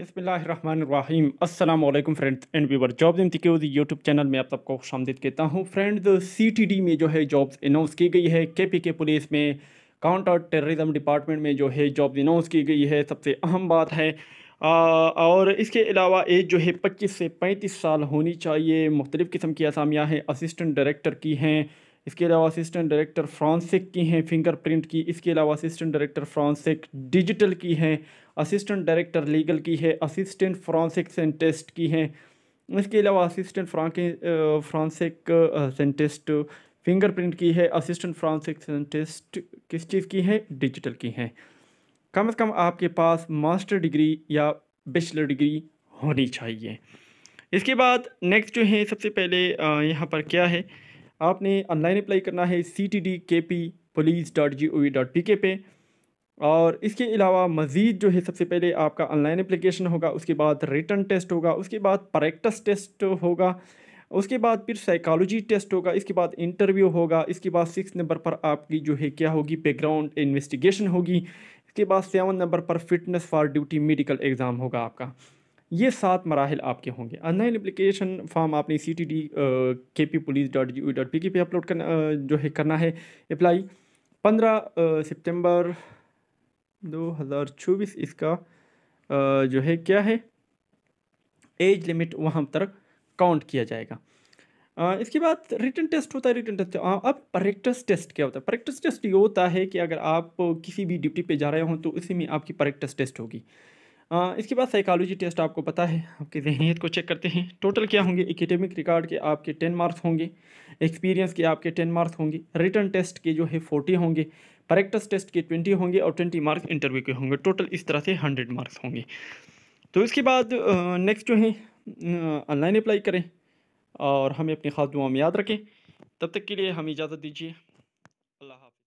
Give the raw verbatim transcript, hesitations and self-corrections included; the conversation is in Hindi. बिस्मिल्लाहिर्रहमानिर्रहीम। अस्सलाम वालेकुम friends and viewer, jobs M T K YouTube channel में आप सबको खुशामदीद कहता हूं। फ्रेंड्स, सीटीडी में जो है जॉब्स अनाउंस की गई है। केपीके पुलिस में काउंटर टेररिज्म डिपार्टमेंट में जो है जॉब्स अनाउंस की गई है, सबसे अहम बात है। आ, और इसके अलावा एज जो है पच्चीस से पैंतीस साल होनी चाहिए। मुख्तलिफ़ किस्म की असामियाँ हैं, असिस्टेंट डायरेक्टर की हैं, इसके अलावा असिस्टेंट डायरेक्टर फ्रांसिक की हैं, फिंगरप्रिंट की, इसके अलावा असिस्टेंट डायरेक्टर फ्रांसिक डिजिटल की हैं, असिस्टेंट डायरेक्टर लीगल की है, असिस्टेंट फ्रांसिक सेंटेस्ट की हैं, इसके अलावा असिस्टेंट फ्रांके फ्रांसिक सेंटेस्ट फिंगरप्रिंट की है, असिस्टेंट फ्रांसिक सेंटेस्ट किस चीज़ की है, डिजिटल की हैं। कम से कम आपके पास मास्टर डिग्री या बैचलर डिग्री होनी चाहिए। इसके बाद नेक्स्ट जो है सबसे पहले यहाँ पर क्या है, आपने ऑनलाइन अप्लाई करना है C T D K P dot G O V dot P K पे। और इसके अलावा मज़ीद जो है सबसे पहले आपका ऑनलाइन एप्लीकेशन होगा, उसके बाद रिटन टेस्ट होगा, उसके बाद प्रैक्टिस टेस्ट होगा, उसके बाद फिर साइकोलॉजी टेस्ट होगा, इसके बाद इंटरव्यू होगा, इसके बाद सिक्स नंबर पर आपकी जो है क्या होगी, बैकग्राउंड इन्वेस्टिगेशन होगी, इसके बाद सेवन नंबर पर fitness for duty medical exam होगा आपका। ये सात मराहल आपके होंगे। ऑनलाइन एप्लीकेशन फॉर्म आपने C T D K P police dot G O V dot P K पे अपलोड करना जो है करना है। अप्लाई पंद्रह सितंबर दो हज़ार चौबीस इसका जो है क्या है, एज लिमिट वहाँ तक काउंट किया जाएगा। इसके बाद रिटन टेस्ट होता है। रिटन टेस्ट अब प्रैक्टिस टेस्ट क्या होता है? प्रैक्टिस टेस्ट ये होता है कि अगर आप किसी भी ड्यूटी पे जा रहे हों तो उसी में आपकी प्रैक्टिस टेस्ट होगी। इसके बाद साइकोलॉजी टेस्ट आपको पता है, आपकी जहनीत को चेक करते हैं। टोटल क्या होंगे, एकेडमिक रिकॉर्ड के आपके टेन मार्क्स होंगे, एक्सपीरियंस के आपके टेन मार्क्स होंगे, रिटन टेस्ट के जो है फोर्टी होंगे, प्रैक्टिस टेस्ट के ट्वेंटी होंगे और ट्वेंटी मार्क्स इंटरव्यू के होंगे। टोटल इस तरह से हंड्रेड मार्क्स होंगे। तो इसके बाद नेक्स्ट जो है ऑनलाइन अप्लाई करें और हमें अपनी खास दुआ में याद रखें। तब तक के लिए हमें इजाज़त दीजिए।